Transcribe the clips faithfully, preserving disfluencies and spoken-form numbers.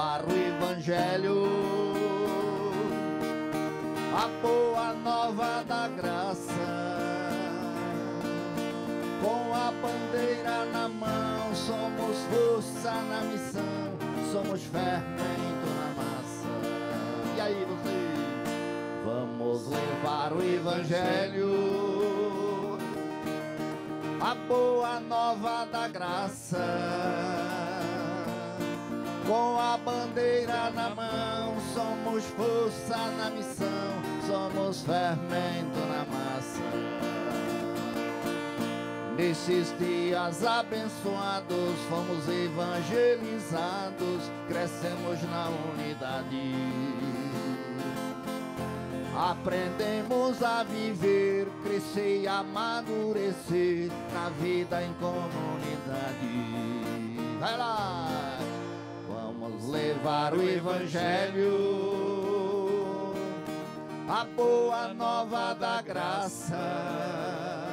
levar o evangelho, a boa nova da graça. Com a bandeira na mão, somos força na missão, somos fermento na massa. E aí, você? Vamos levar o evangelho, a boa nova da graça. Com a bandeira na mão, somos força na missão, somos fermento na massa. Nesses dias abençoados, fomos evangelizados, crescemos na unidade. Aprendemos a viver, crescer e amadurecer na vida em comunidade. Vai lá! Vamos levar o evangelho, a boa nova da graça.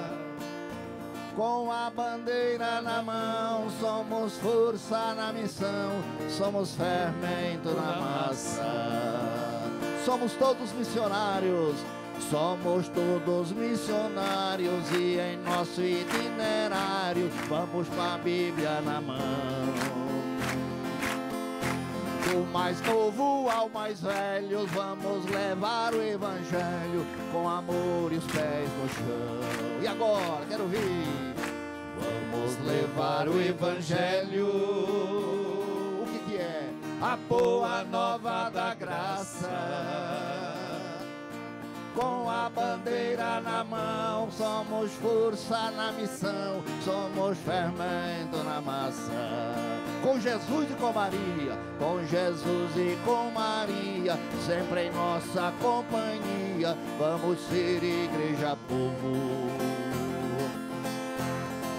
Com a bandeira na mão, somos força na missão, somos fermento na massa. Somos todos missionários, somos todos missionários, e em nosso itinerário vamos com a Bíblia na mão. Do mais novo ao mais velho, vamos levar o evangelho com amor e os pés no chão. E agora, quero ouvir. Vamos levar o evangelho. O que que é? A boa nova da graça. Com a bandeira na mão, somos força na missão, somos fermento na massa. Com Jesus e com Maria, com Jesus e com Maria, sempre em nossa companhia, vamos ser igreja povo.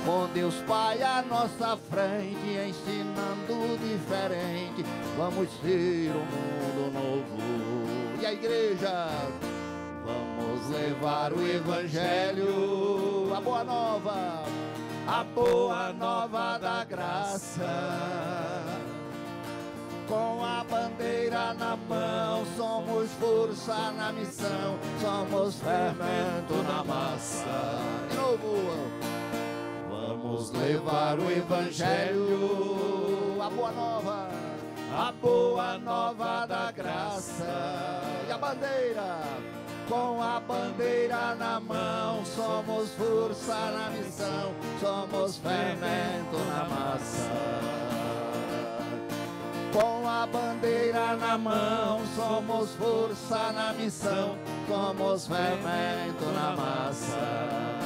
Com Deus Pai à nossa frente, ensinando diferente, vamos ser um mundo novo. E a igreja? Vamos levar o evangelho, a boa nova, a boa nova da graça. Com a bandeira na mão, somos força na missão, somos fermento na massa. De novo. Vamos levar o evangelho, a boa nova, a boa nova da graça. E a bandeira? Com a bandeira na mão, somos força na missão, somos fermento na massa. Com a bandeira na mão, somos força na missão, somos fermento na massa.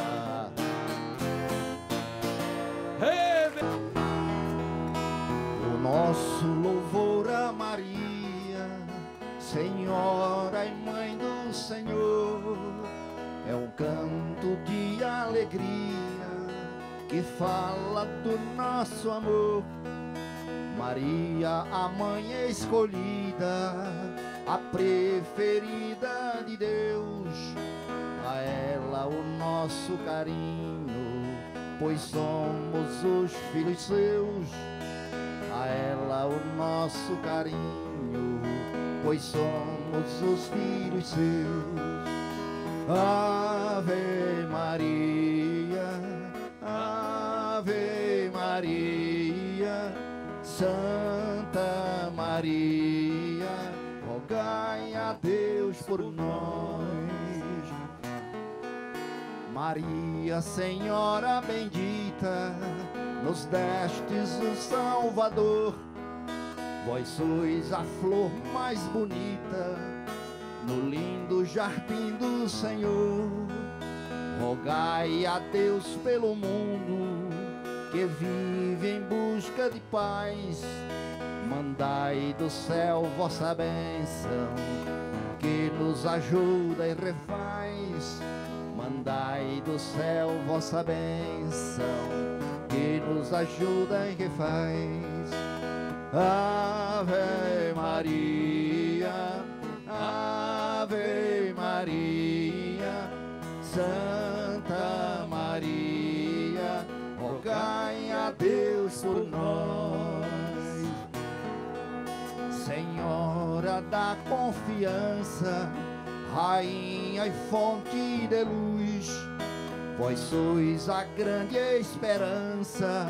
O nosso louvor a Maria, Senhora e Mãe do Senhor, é um canto de alegria que fala do nosso amor. Maria, a mãe escolhida, a preferida de Deus, a ela o nosso carinho, pois somos os filhos seus. A ela o nosso carinho, pois somos os filhos seus. Ave Maria, Ave Maria, Santa Maria, rogai a Deus por nós. Maria, Senhora bendita, nos destes o Salvador. Vós sois a flor mais bonita no lindo jardim do Senhor. Rogai a Deus pelo mundo que vive em busca de paz. Mandai do céu vossa bênção que nos ajuda e refaz. Mandai do céu vossa bênção que nos ajuda e refaz. Ave Maria, Ave Maria, Santa Maria, rogai a Deus por nós. confiança, Rainha e fonte de luz, vós sois a grande esperança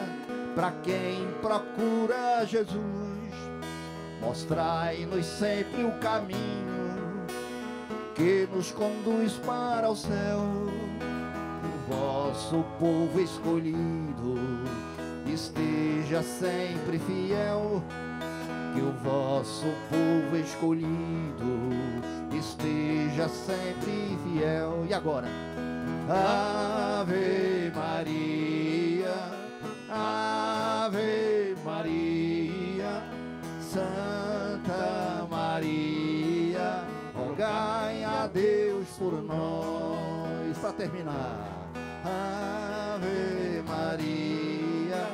para quem procura Jesus. Mostrai-nos sempre o caminho que nos conduz para o céu. O vosso povo escolhido esteja sempre fiel. Que o vosso povo escolhido esteja sempre fiel. E agora? Ave Maria, Ave Maria, Santa Maria, rogai a Deus por nós. Para terminar, Ave Maria,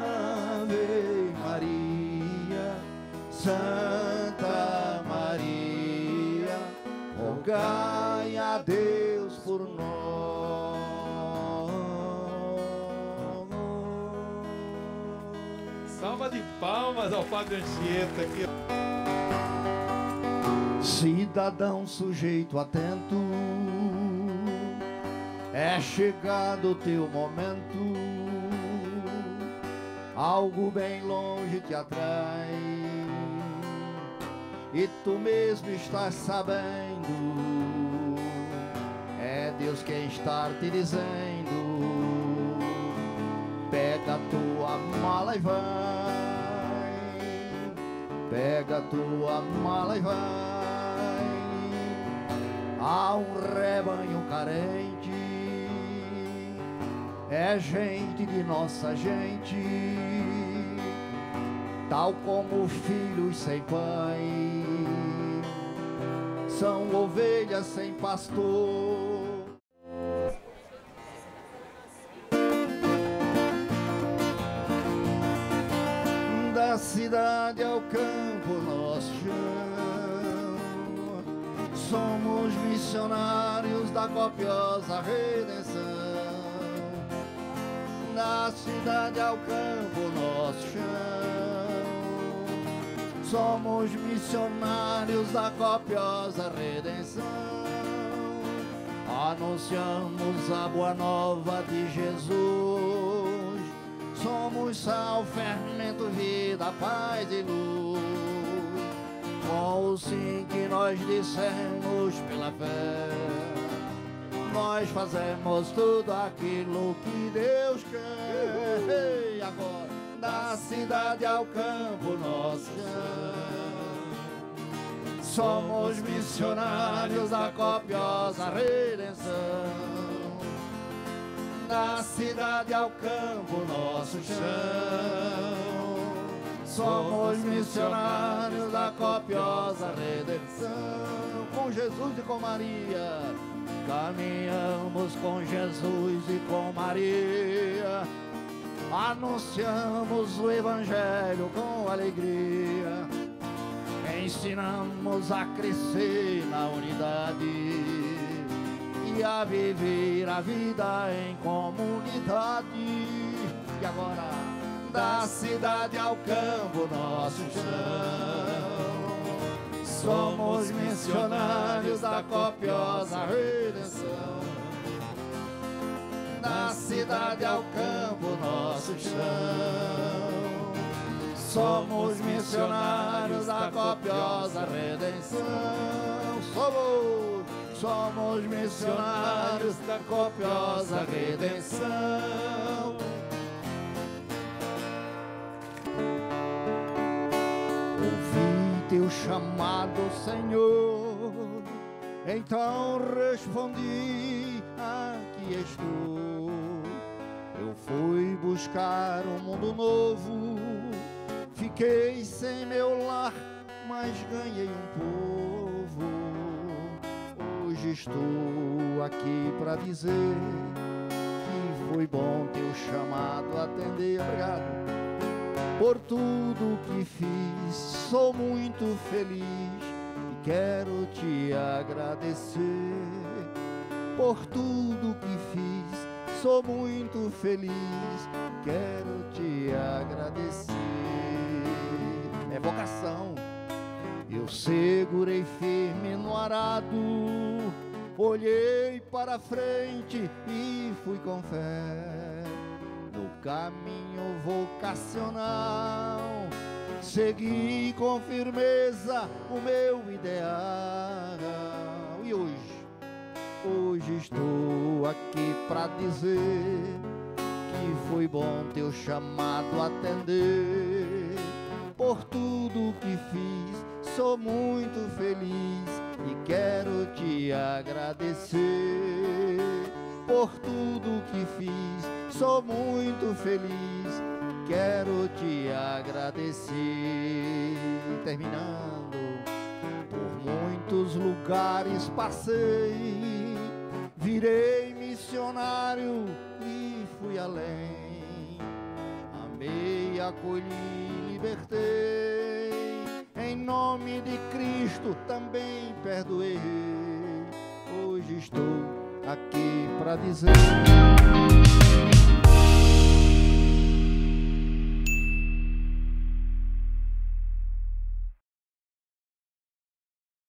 Ave Maria, Santa Maria, rogai a Deus por nós. Salva de palmas ao Padre Anchieta aqui. Cidadão sujeito atento, é chegado o teu momento. Algo bem longe te atrai e tu mesmo estás sabendo. É Deus quem está te dizendo: pega a tua mala e vai, pega a tua mala e vai. Há um rebanho carente, é gente de nossa gente, tal como filhos sem pai, são ovelhas sem pastor. Da cidade ao campo nosso chão, somos missionários da copiosa redenção. Da cidade ao campo nosso chão, somos missionários da copiosa redenção. Anunciamos a boa nova de Jesus, somos sal, fermento, vida, paz e luz. Com o sim que nós dissemos pela fé, nós fazemos tudo aquilo que Deus quer. E agora, da cidade ao campo nosso chão, somos missionários da copiosa redenção. Da cidade ao campo nosso chão, somos missionários da copiosa redenção. Com Jesus e com Maria, caminhamos com Jesus e com Maria, anunciamos o Evangelho com alegria, ensinamos a crescer na unidade e a viver a vida em comunidade. E agora, da cidade ao campo nosso chão, somos missionários da copiosa redenção. Da cidade ao campo nosso chão, somos missionários da copiosa redenção. Somos, somos missionários da copiosa redenção. Teu chamado, Senhor, então respondi: aqui estou. Eu fui buscar um mundo novo, fiquei sem meu lar, mas ganhei um povo. Hoje estou aqui para dizer que foi bom teu chamado atender. Obrigado. Por tudo que fiz, sou muito feliz e quero te agradecer. Por tudo que fiz, sou muito feliz, quero te agradecer. É vocação. E Eu segurei firme no arado, olhei para frente e fui com fé. No caminho vocacional, segui com firmeza o meu ideal. E hoje, hoje estou aqui para dizer que foi bom teu chamado atender. Por tudo que fiz, sou muito feliz e quero te agradecer. Por tudo que fiz, sou muito feliz, quero te agradecer. Terminando, por muitos lugares passei, virei missionário e fui além. Amei, acolhi, libertei, em nome de Cristo também perdoei. Hoje estou aqui para dizer